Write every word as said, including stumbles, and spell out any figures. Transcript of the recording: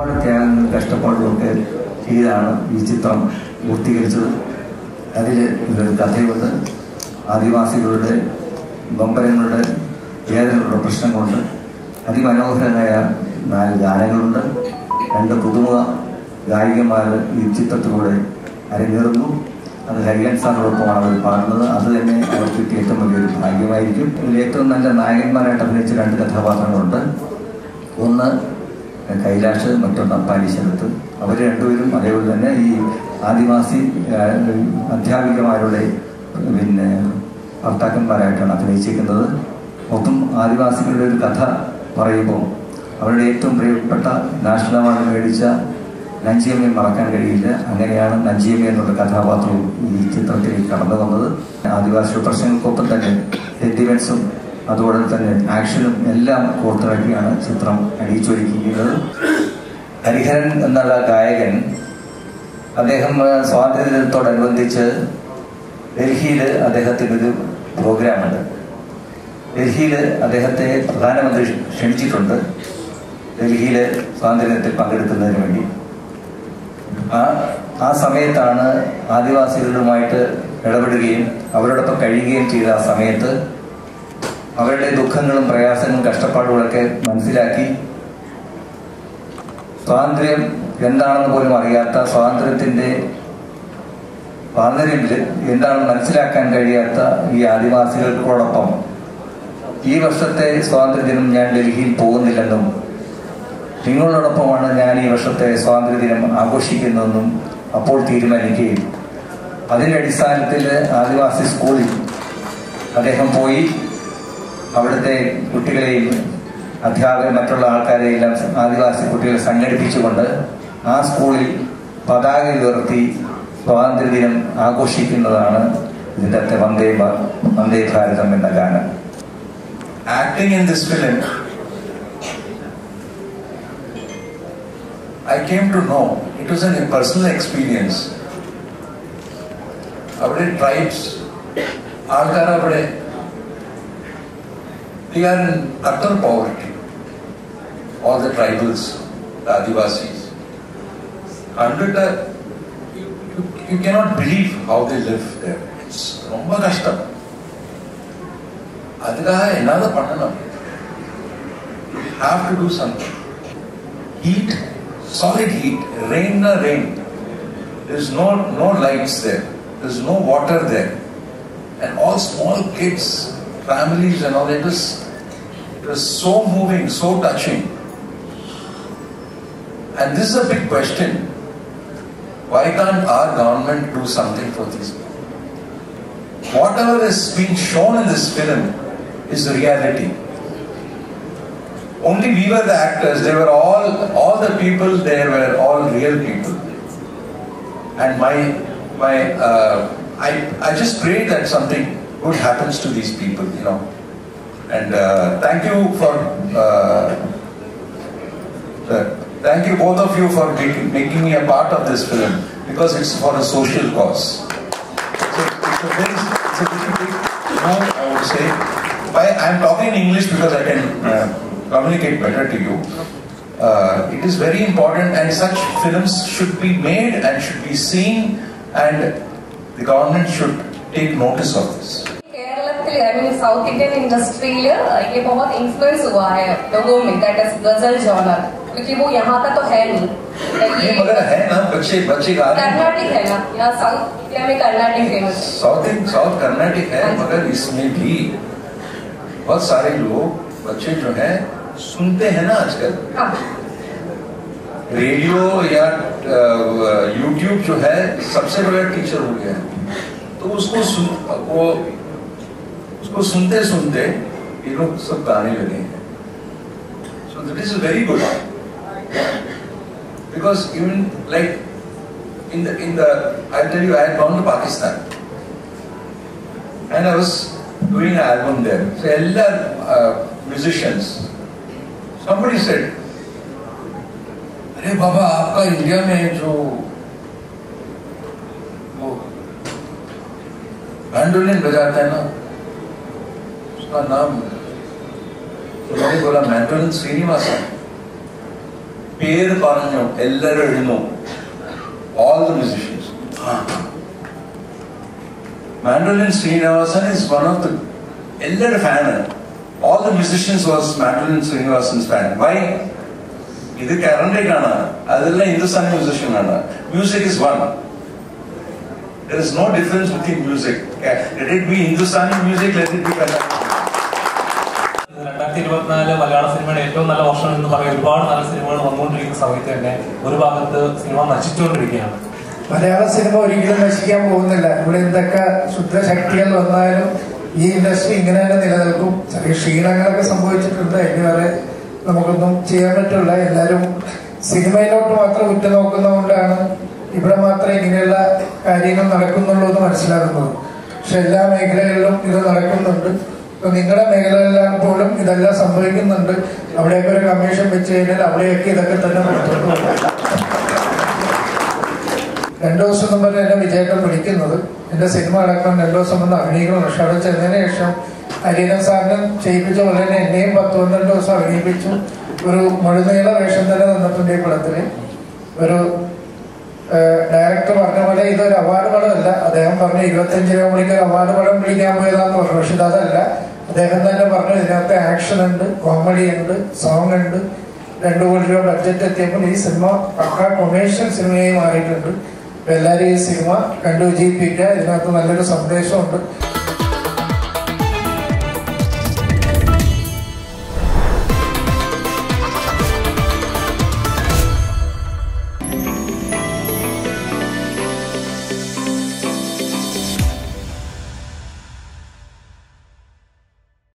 Can best of all look at Hira, Vichitam, Uttigator, Adil, Tatevata, Adivasi Rode, Bombaran Rode, Air Repression Rode, Adimano Hanaya, Nalgaran Rode, and the Kuduma, Gaigamar, Vichita Rode, Arinurdu, and the Hagan San Ropa, partner, other than a replicator of Hagimai, later than the Nagamar at a nature under the Tavatan Rode. Kailash, Matana Padishatu, our Andurum, Adevana, Adivasi, Antiavika Marole, when Artakan Paratan of the chicken, Okum Adivasi Katha, Paraibo, our Datum Pata, National Medica, Nanjim Marakan Gadila, Angayana, Nanjim and Katha Batu, Chitati Karada, Adivasi person, Kopatan, Edivetsum. Other than action, Elam, Kortraki, and Chitram, and each week in Europe. Arihan and the Lagayan Adeham sought the third advantage. They healed Adehate program. They healed Adehate, Lanamad Shenji Thunder. They healed Sandhate Pangatan remedy. Ah, Sametana, Adivasi Rumite, Redabad game, Avada Kadigame Tira Samet. അവരുടെ ദുഃഖങ്ങളും പ്രയാസങ്ങളും കഷ്ടപ്പാടുകളൊക്കെ മനസ്സിലാക്കി സ്വാതന്ത്ര്യം എന്താണെന്ന് പോലും അറിയാത്ത സ്വാതന്ത്ര്യത്തിന്റെ പാതയിലെ എന്താണെന്ന് മനസ്സിലാക്കാൻ കഴിയാത്ത ഈ ആദിവാസികൾക്കൊപ്പം ഈ വർഷത്തെ സ്വാതന്ത്ര്യദിനം ഞാൻ ഡൽഹിയിൽ പോകുന്നില്ലെന്നും നിങ്ങളോടൊപ്പമാണ് ഞാൻ ഈ വർഷത്തെ സ്വാതന്ത്ര്യദിനം ആഘോഷിക്കുന്നതെന്നും അപ്പോൾ തീരുമാനിക്കുകയും അതിന്റെ അടിസ്ഥാനത്തിൽ ആദിവാസി സ്കൂളിൽ അദ്ദേഹം പോയി Avade Kutikale, Adhyaga Matrala Alkare, Adivasi Kutil, Sunday Pichuanda, Ask Kuli, Padagi Dorti, Pavandridim, Agoshik in the Lana, the Tatavande, Mande Karazam in the Ghana. Acting in this film, I came to know it was an impersonal experience. Avade tribes, Alkara Vade. They are in utter poverty, all the tribals, the Adivasis. Hundred, you, you, you cannot believe how they live there. It's Romba Kashtam. Adhikaha another Panana. You have to do something. Heat, solid heat, rain na rain. There's no, no lights there. There's no water there. And all small kids, families and all, it was, it was so moving, so touching. And this is a big question. Why can't our government do something for these people? Whatever is being shown in this film is the reality. Only we were the actors, they were all, all the people there were all real people. And my, my, uh, I, I just prayed that something good happens to these people, you know. And uh, thank you for, uh, the, thank you both of you for making, making me a part of this film, because it's for a social cause. So it's a very, it's a very big move, I would say. Why I'm talking in English because I can uh, communicate better to you. Uh, it is very important, and such films should be made and should be seen, and the government should take notice of this. I mean, South Indian industry, there is a lot of influence in the women, that is ghazal genre. Because it is not here. But it is not here. Carnatic is here. South India is Carnatic. South India is Carnatic, but there is also many people, children, who listen to radio or YouTube, who is the best teacher. तो उसको सुन वो उसको सुनते सुनते ये लोग सब गाने लगे हैं. So that is very good, because even like in the in the I tell you I had gone to Pakistan and I was doing an album there. So all the uh, musicians, somebody said, अरे बाबा आपका India में जो mandolin बजाता है ना, उसका नाम, तो मैंने बोला mandolin Srinivasan. all the musicians. Mandolin Srinivasan is one of the fan. All the musicians was Mandolin Srinivasan's fan. Why? This is a Hindustani musician. Music is one. There is no difference between music. Let it be Hindustani music, let it be Kannada. twenty twenty-four മലയാള സിനിമയുടെ ഏറ്റവും നല്ല വർഷം എന്ന് പറയുന്ന ഒരുപാട് നല്ല സിനിമകൾ വന്നുകൊണ്ടിരിക്കുന്ന സമയത്ത് തന്നെ ഒരു ഭാഗത്ത് സിനിമ നശിച്ചുകൊണ്ടിരിക്കുകയാണ്. മലയാള സിനിമ ഒരിക്കലും നശിക്കാൻ പോകുന്നില്ല. ഇവിടെ എന്തൊക്കെ ശുദ്ധശക്തികൾ വന്നാലും ഈ ഇൻഡസ്ട്രി ഇങ്ങനെ തന്നെ നിലനിൽക്കും. ചെറിയ ക്ഷീണങ്ങളൊക്കെ സംഭവിച്ചിട്ടുണ്ട്. ഇനി വരെ നമുക്കൊന്നും ചെയ്യാൻ പറ്റില്ല. എല്ലാവരും സിനിമയിലോട്ട് മാത്രം ഉറ്റുനോക്കുന്നതുകൊണ്ടാണ് ഇവിടെ മാത്രം ഇങ്ങനെയുള്ള കാര്യങ്ങൾ നടക്കുന്നുള്ളൂ എന്ന് മനസ്സിലാക്കുന്നത്. പക്ഷെ എല്ലാ മേഖലകളിലും ഇത് നടക്കുന്നുണ്ട്. നിങ്ങളുടെ മേഖലകളിലാണ് പോലും ഇതെല്ലാം സംഭവിക്കുന്നുണ്ട്. അവിടെയൊക്കെ ഒരു കമ്മീഷൻ വെച്ച് കഴിഞ്ഞാൽ അവിടെയൊക്കെ ഇതൊക്കെ തന്നെ നടത്തുന്നു. രണ്ടു ദിവസം മുമ്പ് എന്നെ വിജയത്തെ വിളിക്കുന്നത് എൻ്റെ സിനിമ അടക്കം രണ്ടു ദിവസം മുമ്പ് അഭിനയിക്കണം. പക്ഷെ അവിടെ ചെന്നതിന് ശേഷം ഹരീരൻ സാറിനെ ചെയ്യിപ്പിച്ച പോലെ തന്നെ എന്നെയും പത്ത് പന്ത്രണ്ട് ദിവസം അഭിനയിപ്പിച്ചു. ഒരു മുഴുനീള വേഷം തന്നെ തന്നിട്ടുണ്ട്. ഈ പടത്തിന് ഒരു ഡയറക്ടർ പറഞ്ഞ പോലെ ഇതൊരു അവാർഡ് പടമല്ല. അദ്ദേഹം പറഞ്ഞു ഇരുപത്തഞ്ച് രൂപ മണിക്ക് ഒരു അവാർഡ് പടം പിടിക്കാൻ പോയതാന്ന് പറഞ്ഞു. പക്ഷെ അതല്ല, അദ്ദേഹം തന്നെ പറഞ്ഞു ഇതിനകത്ത് ആക്ഷൻ ഉണ്ട്, കോമഡി ഉണ്ട്, സോങ് ഉണ്ട്. രണ്ടു കോടി രൂപ ബഡ്ജറ്റ് എത്തിയപ്പോൾ ഈ സിനിമ പക്കാ കൊമേഴ്ഷ്യൽ സിനിമയായി മാറിയിട്ടുണ്ട്. എല്ലാവരും ഈ സിനിമ കണ്ടുവിജയിപ്പിക്കുക. ഇതിനകത്ത് നല്ലൊരു സന്ദേശമുണ്ട്.